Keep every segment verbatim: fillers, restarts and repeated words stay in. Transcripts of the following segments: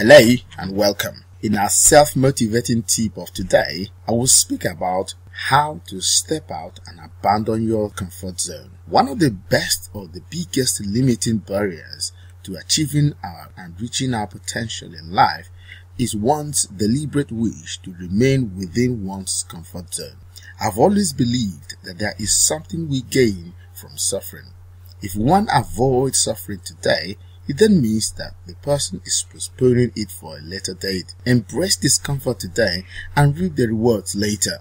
Hello and welcome. In our self-motivating tip of today, I will speak about how to step out and abandon your comfort zone. One of the best or the biggest limiting barriers to achieving our and reaching our potential in life is one's deliberate wish to remain within one's comfort zone. I've always believed that there is something we gain from suffering. If one avoids suffering today, it then means that the person is postponing it for a later date. Embrace discomfort today and reap the rewards later.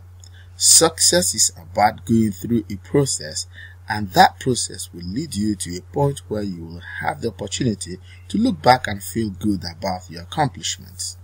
Success is about going through a process, and that process will lead you to a point where you will have the opportunity to look back and feel good about your accomplishments.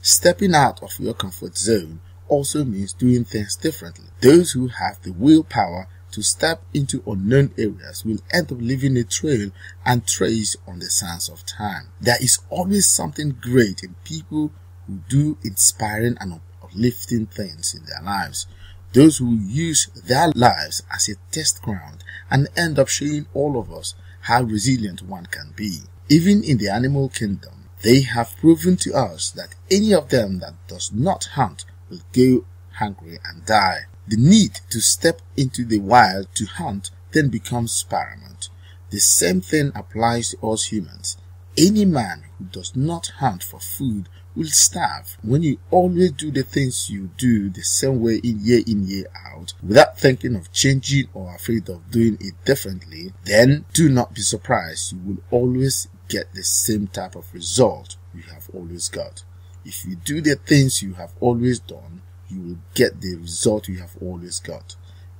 Stepping out of your comfort zone also means doing things differently. Those who have the willpower to step into unknown areas will end up leaving a trail and trace on the sands of time. There is always something great in people who do inspiring and uplifting things in their lives. Those who use their lives as a test ground and end up showing all of us how resilient one can be. Even in the animal kingdom, they have proven to us that any of them that does not hunt will go hungry and die. The need to step into the wild to hunt then becomes paramount. The same thing applies to us humans. Any man who does not hunt for food will starve. When you always do the things you do the same way in year in year out, without thinking of changing or afraid of doing it differently, then do not be surprised you will always get the same type of result you have always got. If you do the things you have always done, you will get the result you have always got.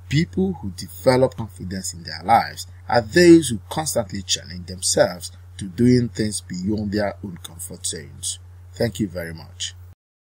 People who develop confidence in their lives are those who constantly challenge themselves to doing things beyond their own comfort zones. Thank you very much.